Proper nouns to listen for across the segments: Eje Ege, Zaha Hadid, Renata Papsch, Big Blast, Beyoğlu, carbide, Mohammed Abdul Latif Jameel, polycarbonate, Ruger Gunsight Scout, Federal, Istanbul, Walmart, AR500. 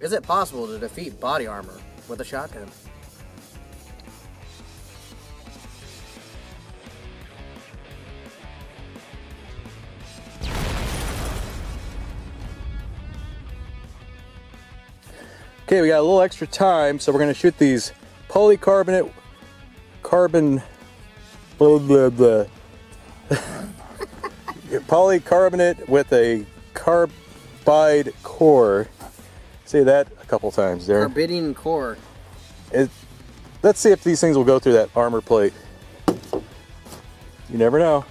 Is it possible to defeat body armor with a shotgun? Okay, we got a little extra time, so we're going to shoot these polycarbonate carbon blah blah blah polycarbonate with a carbide core. Say that a couple times there. Carbidine core. Let's see if these things will go through that armor plate. You never know.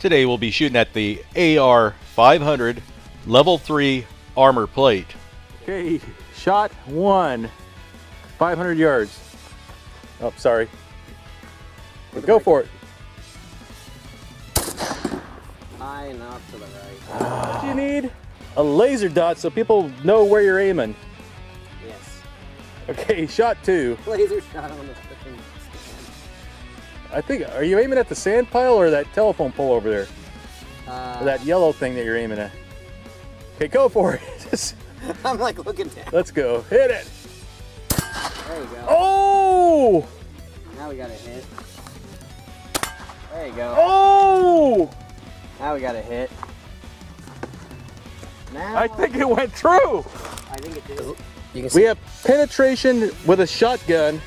Today we'll be shooting at the AR500 level 3 armor plate. Okay, shot 1, 500 yards. Oh, sorry. Go for it. Eye not to the right. You need a laser dot so people know where you're aiming. Yes. Okay, shot 2. Laser shot on the freaking stand. I think, are you aiming at the sand pile or that telephone pole over there? Or that yellow thing that you're aiming at? Okay, go for it. I'm like looking down. Let's go. Hit it. There you go. Oh! Now we got a hit. There you go. Oh! Now we got a hit. Now I think it went through. I think it did. You can see. We have penetration with a shotgun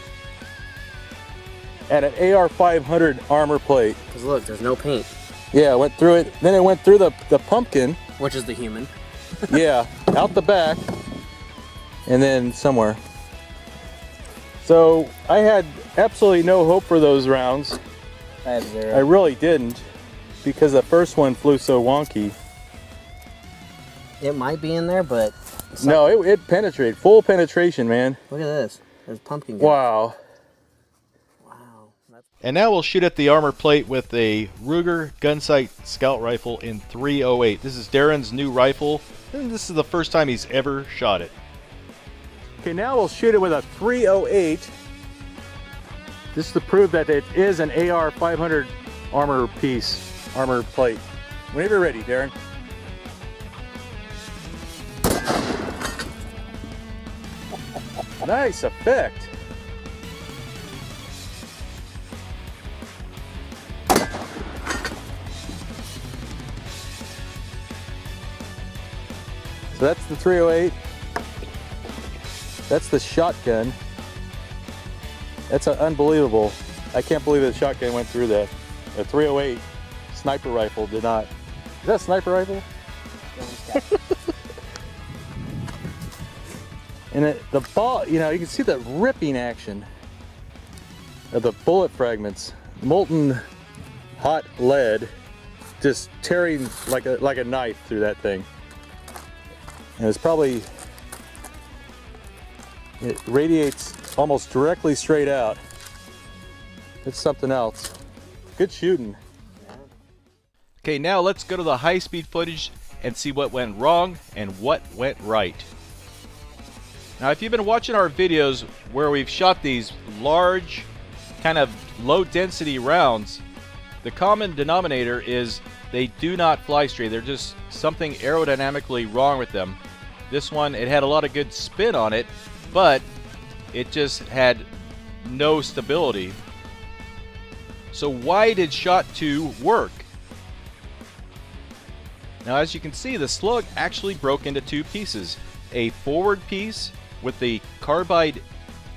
and an AR500 armor plate. Because look, there's no paint. Yeah, it went through it. Then it went through the pumpkin. Which is the human. Yeah, out the back and then somewhere. So I had absolutely no hope for those rounds. I had zero. I really didn't, because the first one flew so wonky. It might be in there, but no, it penetrated. Full penetration, man. Look at this. There's pumpkin guys. Wow. Wow. And now we'll shoot at the armor plate with a Ruger Gunsight Scout rifle in 308. This is Darren's new rifle. And this is the first time he's ever shot it. Okay, now we'll shoot it with a 308. Just to prove that it is an AR500 armor piece, armor plate. Whenever you're ready, Darren. Nice effect. So that's the 308. That's the shotgun. That's unbelievable. I can't believe the shotgun went through that. The 308 sniper rifle did not. Is that a sniper rifle? And the ball, you know, you can see the ripping action of the bullet fragments. Molten hot lead just tearing like a knife through that thing. And it's probably, it radiates almost directly straight out. It's something else. Good shooting. Okay, now let's go to the high-speed footage and see what went wrong and what went right. Now, if you've been watching our videos where we've shot these large, kind of low-density rounds, the common denominator is they do not fly straight. They're just something aerodynamically wrong with them. This one, it had a lot of good spin on it, but it just had no stability. So why did shot 2 work? Now, as you can see, the slug actually broke into two pieces. A forward piece with the carbide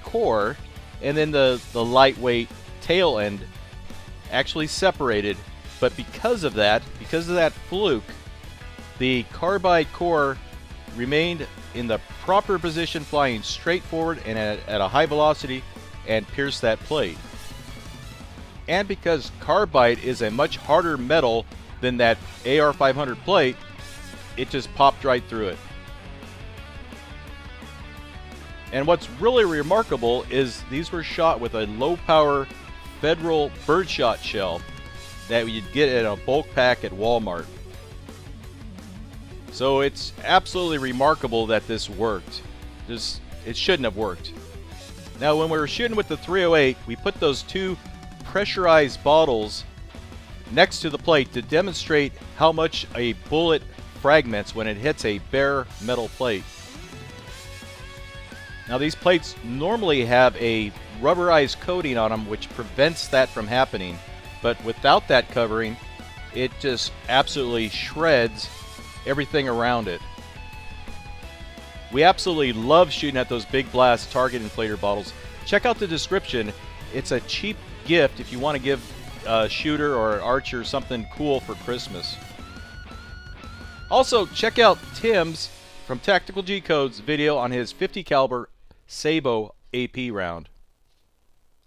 core, and then the lightweight tail end actually separated. But because of that fluke, the carbide core remained in the proper position, flying straight forward and at a high velocity, and pierced that plate. And because carbide is a much harder metal than that AR500 plate, it just popped right through it. And what's really remarkable is these were shot with a low power Federal birdshot shell that you'd get in a bulk pack at Walmart. So it's absolutely remarkable that this worked. It shouldn't have worked. Now, when we were shooting with the 308, we put those two pressurized bottles next to the plate to demonstrate how much a bullet fragments when it hits a bare metal plate. Now these plates normally have a rubberized coating on them which prevents that from happening, but without that covering it just absolutely shreds everything around it. We absolutely love shooting at those big blast target inflator bottles. Check out the description. It's a cheap gift if you want to give a shooter or an archer something cool for Christmas. Also check out Tim's from Tactical G Code's video on his .50 caliber Sabo AP round.